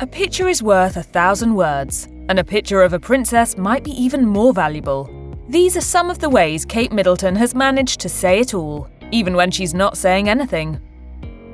A picture is worth 1,000 words, and a picture of a princess might be even more valuable. These are some of the ways Kate Middleton has managed to say it all, even when she's not saying anything.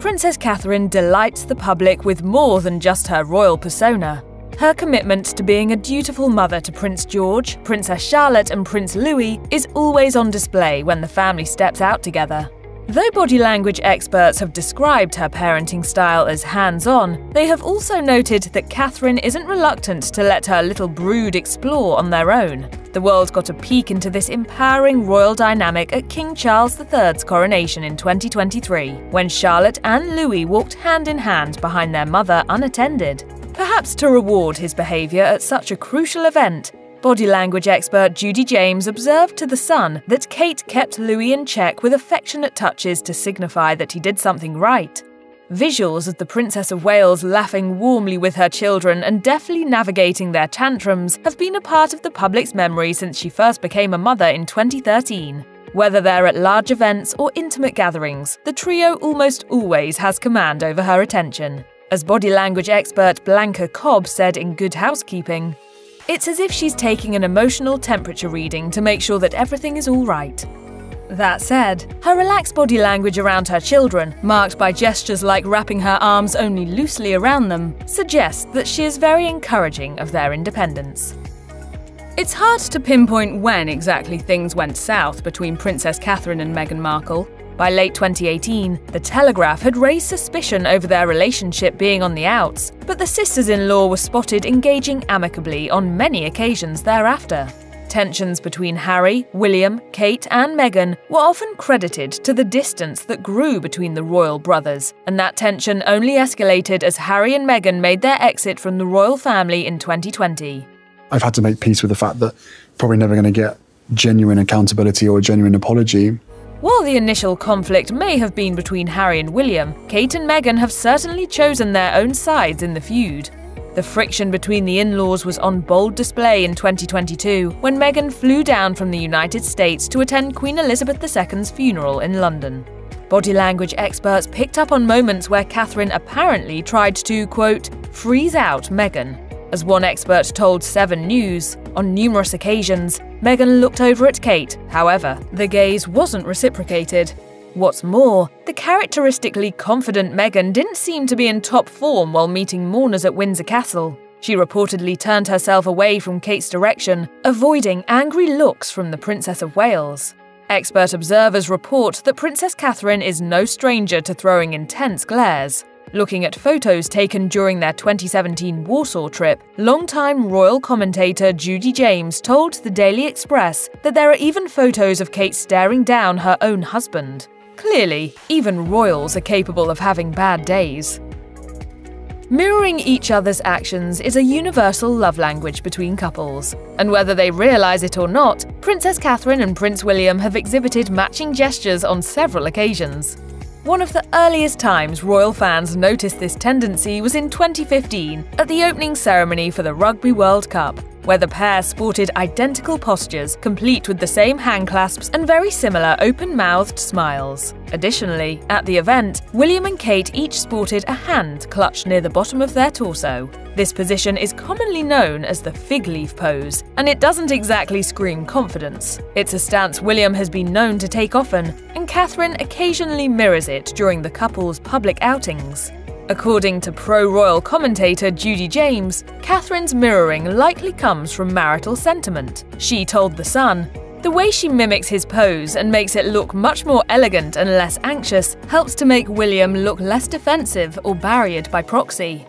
Princess Catherine delights the public with more than just her royal persona. Her commitment to being a dutiful mother to Prince George, Princess Charlotte and Prince Louis is always on display when the family steps out together. Though body language experts have described her parenting style as hands-on, they have also noted that Catherine isn't reluctant to let her little brood explore on their own. The world got a peek into this empowering royal dynamic at King Charles III's coronation in 2023, when Charlotte and Louis walked hand-in-hand behind their mother unattended. Perhaps to reward his behavior at such a crucial event, body language expert Judy James observed to The Sun that Kate kept Louis in check with affectionate touches to signify that he did something right. Visuals of the Princess of Wales laughing warmly with her children and deftly navigating their tantrums have been a part of the public's memory since she first became a mother in 2013. Whether they're at large events or intimate gatherings, the trio almost always has command over her attention. As body language expert Blanca Cobb said in Good Housekeeping, "It's as if she's taking an emotional temperature reading to make sure that everything is all right." That said, her relaxed body language around her children, marked by gestures like wrapping her arms only loosely around them, suggests that she is very encouraging of their independence. It's hard to pinpoint when exactly things went south between Princess Catherine and Meghan Markle. By late 2018, The Telegraph had raised suspicion over their relationship being on the outs, but the sisters-in-law were spotted engaging amicably on many occasions thereafter. Tensions between Harry, William, Kate and Meghan were often credited to the distance that grew between the royal brothers, and that tension only escalated as Harry and Meghan made their exit from the royal family in 2020. I've had to make peace with the fact that I'm probably never going to get genuine accountability or a genuine apology. While the initial conflict may have been between Harry and William, Kate and Meghan have certainly chosen their own sides in the feud. The friction between the in-laws was on bold display in 2022 when Meghan flew down from the United States to attend Queen Elizabeth II's funeral in London. Body language experts picked up on moments where Catherine apparently tried to, quote, "freeze out" Meghan. As one expert told 7 News, on numerous occasions, Meghan looked over at Kate. However, the gaze wasn't reciprocated. What's more, the characteristically confident Meghan didn't seem to be in top form while meeting mourners at Windsor Castle. She reportedly turned herself away from Kate's direction, avoiding angry looks from the Princess of Wales. Expert observers report that Princess Catherine is no stranger to throwing intense glares. Looking at photos taken during their 2017 Warsaw trip, longtime royal commentator Judy James told The Daily Express that there are even photos of Kate staring down her own husband. Clearly, even royals are capable of having bad days. Mirroring each other's actions is a universal love language between couples, and whether they realize it or not, Princess Catherine and Prince William have exhibited matching gestures on several occasions. One of the earliest times royal fans noticed this tendency was in 2015 at the opening ceremony for the Rugby World Cup, where the pair sported identical postures, complete with the same handclasps and very similar open-mouthed smiles. Additionally, at the event, William and Kate each sported a hand clutched near the bottom of their torso. This position is commonly known as the fig leaf pose, and it doesn't exactly scream confidence. It's a stance William has been known to take often, and Catherine occasionally mirrors it during the couple's public outings. According to pro-royal commentator Judy James, Catherine's mirroring likely comes from marital sentiment. She told The Sun, "The way she mimics his pose and makes it look much more elegant and less anxious helps to make William look less defensive or barriered by proxy."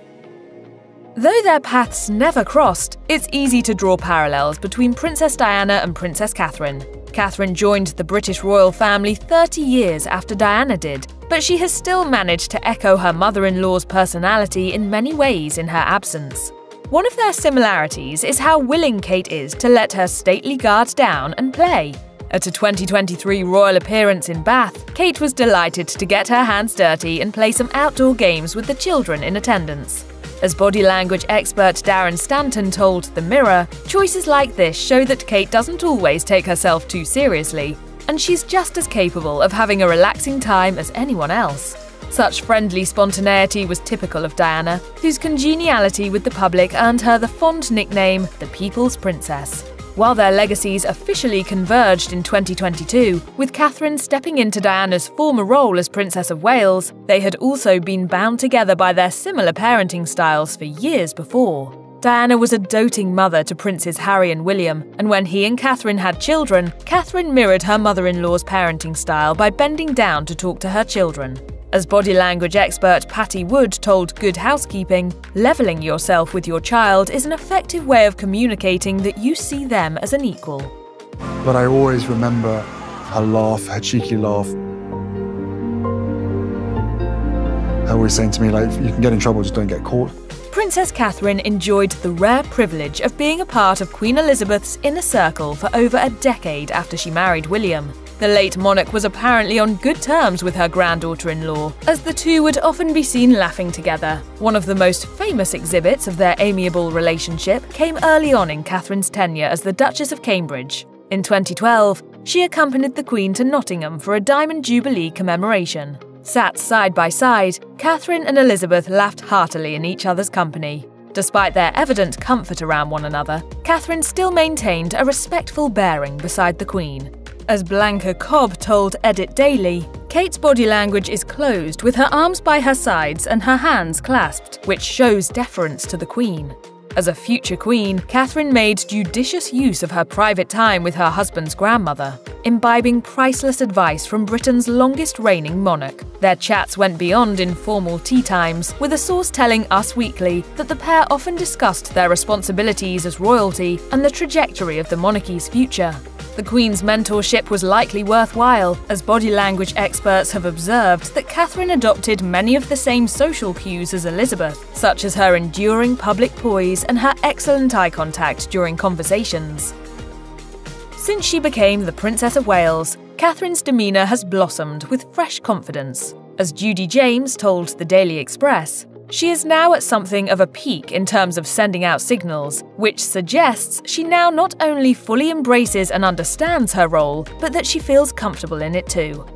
Though their paths never crossed, it's easy to draw parallels between Princess Diana and Princess Catherine. Catherine joined the British royal family 30 years after Diana did, but she has still managed to echo her mother-in-law's personality in many ways in her absence. One of their similarities is how willing Kate is to let her stately guard down and play. At a 2023 royal appearance in Bath, Kate was delighted to get her hands dirty and play some outdoor games with the children in attendance. As body language expert Darren Stanton told The Mirror, choices like this show that Kate doesn't always take herself too seriously, and she's just as capable of having a relaxing time as anyone else. Such friendly spontaneity was typical of Diana, whose congeniality with the public earned her the fond nickname the People's Princess. While their legacies officially converged in 2022, with Catherine stepping into Diana's former role as Princess of Wales, they had also been bound together by their similar parenting styles for years before. Diana was a doting mother to Princes Harry and William, and when he and Catherine had children, Catherine mirrored her mother-in-law's parenting style by bending down to talk to her children. As body language expert Patty Wood told Good Housekeeping, leveling yourself with your child is an effective way of communicating that you see them as an equal. But I always remember her laugh, her cheeky laugh. Her always saying to me, like, you can get in trouble, just don't get caught. Princess Catherine enjoyed the rare privilege of being a part of Queen Elizabeth's inner circle for over a decade after she married William. The late monarch was apparently on good terms with her granddaughter-in-law, as the two would often be seen laughing together. One of the most famous exhibits of their amiable relationship came early on in Catherine's tenure as the Duchess of Cambridge. In 2012, she accompanied the Queen to Nottingham for a Diamond Jubilee commemoration. Sat side by side, Catherine and Elizabeth laughed heartily in each other's company. Despite their evident comfort around one another, Catherine still maintained a respectful bearing beside the Queen. As Blanca Cobb told Edit Daily, Kate's body language is closed with her arms by her sides and her hands clasped, which shows deference to the Queen. As a future Queen, Catherine made judicious use of her private time with her husband's grandmother, imbibing priceless advice from Britain's longest-reigning monarch. Their chats went beyond informal tea times, with a source telling Us Weekly that the pair often discussed their responsibilities as royalty and the trajectory of the monarchy's future. The Queen's mentorship was likely worthwhile, as body language experts have observed that Catherine adopted many of the same social cues as Elizabeth, such as her enduring public poise and her excellent eye contact during conversations. Since she became the Princess of Wales, Catherine's demeanour has blossomed with fresh confidence. As Judy James told The Daily Express, she is now at something of a peak in terms of sending out signals, which suggests she now not only fully embraces and understands her role, but that she feels comfortable in it too.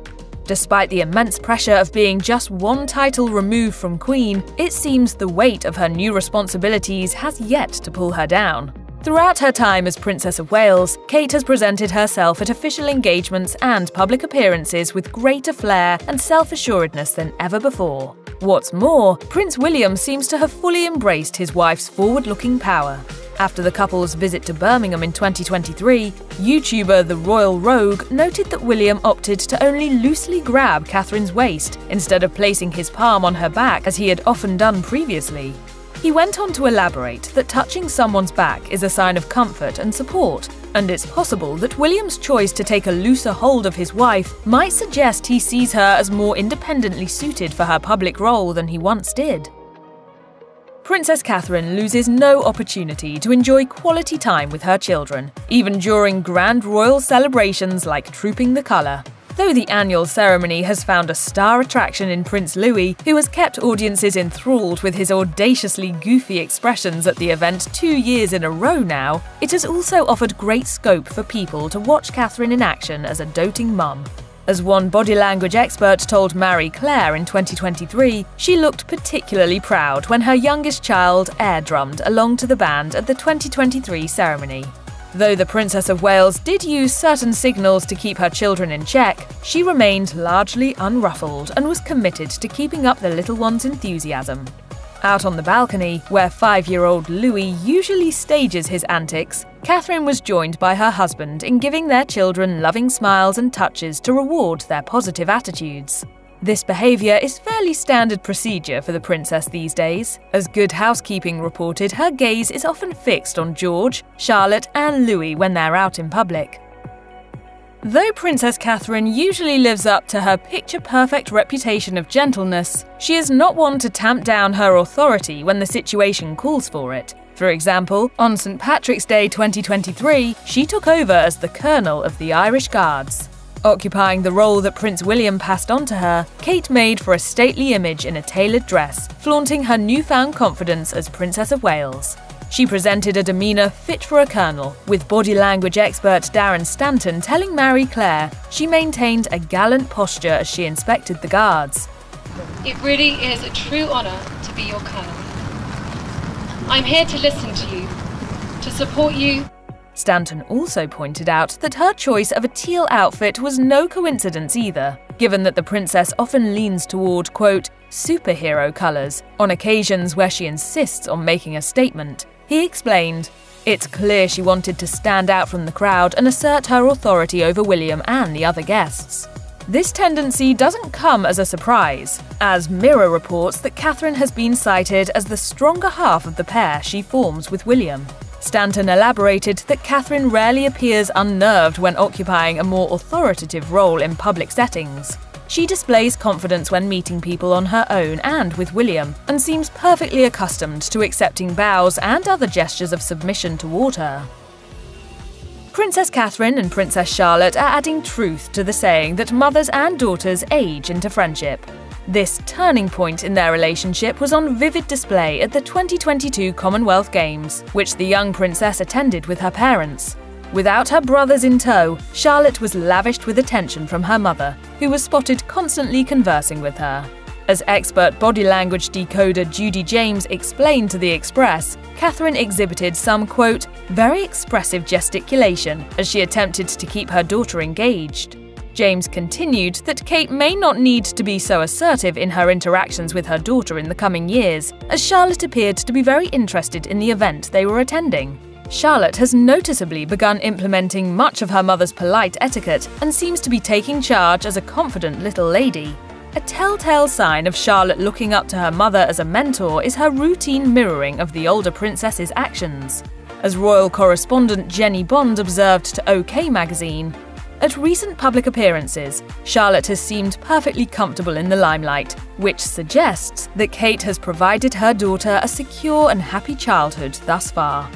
Despite the immense pressure of being just one title removed from Queen, it seems the weight of her new responsibilities has yet to pull her down. Throughout her time as Princess of Wales, Kate has presented herself at official engagements and public appearances with greater flair and self-assuredness than ever before. What's more, Prince William seems to have fully embraced his wife's forward-looking power. After the couple's visit to Birmingham in 2023, YouTuber The Royal Rogue noted that William opted to only loosely grab Catherine's waist instead of placing his palm on her back as he had often done previously. He went on to elaborate that touching someone's back is a sign of comfort and support, and it's possible that William's choice to take a looser hold of his wife might suggest he sees her as more independently suited for her public role than he once did. Princess Catherine loses no opportunity to enjoy quality time with her children, even during grand royal celebrations like Trooping the Colour. Though the annual ceremony has found a star attraction in Prince Louis, who has kept audiences enthralled with his audaciously goofy expressions at the event 2 years in a row now, it has also offered great scope for people to watch Catherine in action as a doting mum. As one body language expert told Marie Claire in 2023, she looked particularly proud when her youngest child air drummed along to the band at the 2023 ceremony. Though the Princess of Wales did use certain signals to keep her children in check, she remained largely unruffled and was committed to keeping up the little one's enthusiasm. Out on the balcony, where 5-year-old Louis usually stages his antics, Catherine was joined by her husband in giving their children loving smiles and touches to reward their positive attitudes. This behaviour is fairly standard procedure for the princess these days. As Good Housekeeping reported, her gaze is often fixed on George, Charlotte and Louis when they're out in public. Though Princess Catherine usually lives up to her picture-perfect reputation of gentleness, she is not one to tamp down her authority when the situation calls for it. For example, on St. Patrick's Day 2023, she took over as the Colonel of the Irish Guards. Occupying the role that Prince William passed on to her, Kate made for a stately image in a tailored dress, flaunting her newfound confidence as Princess of Wales. She presented a demeanour fit for a colonel, with body language expert Darren Stanton telling Marie Claire she maintained a gallant posture as she inspected the guards. It really is a true honour to be your colonel. I'm here to listen to you, to support you. Stanton also pointed out that her choice of a teal outfit was no coincidence either, given that the princess often leans toward, quote, superhero colours, on occasions where she insists on making a statement. He explained, "It's clear she wanted to stand out from the crowd and assert her authority over William and the other guests." This tendency doesn't come as a surprise, as Mirror reports that Catherine has been cited as the stronger half of the pair she forms with William. Stanton elaborated that Catherine rarely appears unnerved when occupying a more authoritative role in public settings. She displays confidence when meeting people on her own and with William, and seems perfectly accustomed to accepting bows and other gestures of submission toward her. Princess Catherine and Princess Charlotte are adding truth to the saying that mothers and daughters age into friendship. This turning point in their relationship was on vivid display at the 2022 Commonwealth Games, which the young princess attended with her parents. Without her brothers in tow, Charlotte was lavished with attention from her mother, who was spotted constantly conversing with her. As expert body language decoder Judy James explained to The Express, Catherine exhibited some, quote, very expressive gesticulation as she attempted to keep her daughter engaged. James continued that Kate may not need to be so assertive in her interactions with her daughter in the coming years, as Charlotte appeared to be very interested in the event they were attending. Charlotte has noticeably begun implementing much of her mother's polite etiquette and seems to be taking charge as a confident little lady. A telltale sign of Charlotte looking up to her mother as a mentor is her routine mirroring of the older princess's actions. As royal correspondent Jenny Bond observed to OK magazine, at recent public appearances, Charlotte has seemed perfectly comfortable in the limelight, which suggests that Kate has provided her daughter a secure and happy childhood thus far.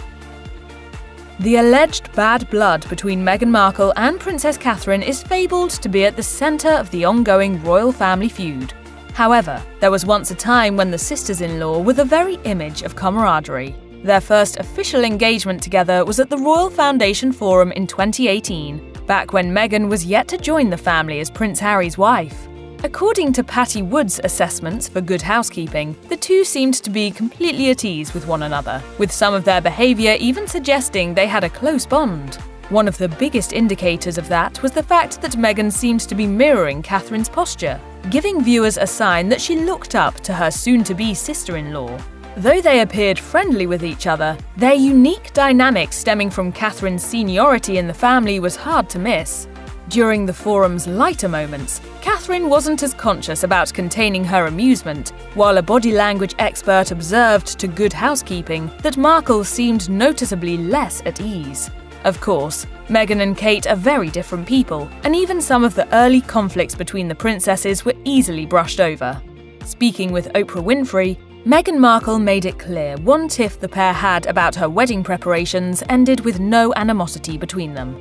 The alleged bad blood between Meghan Markle and Princess Catherine is fabled to be at the centre of the ongoing royal family feud. However, there was once a time when the sisters-in-law were the very image of camaraderie. Their first official engagement together was at the Royal Foundation Forum in 2018, back when Meghan was yet to join the family as Prince Harry's wife. According to Patty Wood's assessments for Good Housekeeping, the two seemed to be completely at ease with one another, with some of their behaviour even suggesting they had a close bond. One of the biggest indicators of that was the fact that Meghan seemed to be mirroring Catherine's posture, giving viewers a sign that she looked up to her soon-to-be sister-in-law. Though they appeared friendly with each other, their unique dynamic stemming from Catherine's seniority in the family was hard to miss. During the forum's lighter moments, Catherine wasn't as conscious about containing her amusement, while a body language expert observed to Good Housekeeping that Markle seemed noticeably less at ease. Of course, Meghan and Kate are very different people, and even some of the early conflicts between the princesses were easily brushed over. Speaking with Oprah Winfrey, Meghan Markle made it clear one tiff the pair had about her wedding preparations ended with no animosity between them.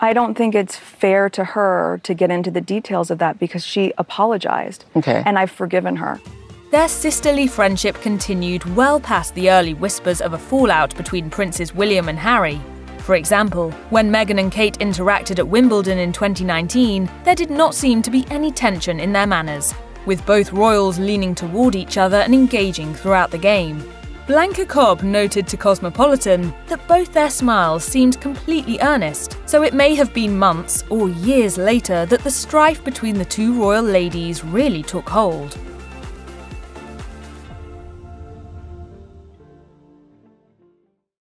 I don't think it's fair to her to get into the details of that because she apologized, and I've forgiven her. Their sisterly friendship continued well past the early whispers of a fallout between Princes William and Harry. For example, when Meghan and Kate interacted at Wimbledon in 2019, there did not seem to be any tension in their manners, with both royals leaning toward each other and engaging throughout the game. Blanca Cobb noted to Cosmopolitan that both their smiles seemed completely earnest, so it may have been months or years later that the strife between the two royal ladies really took hold.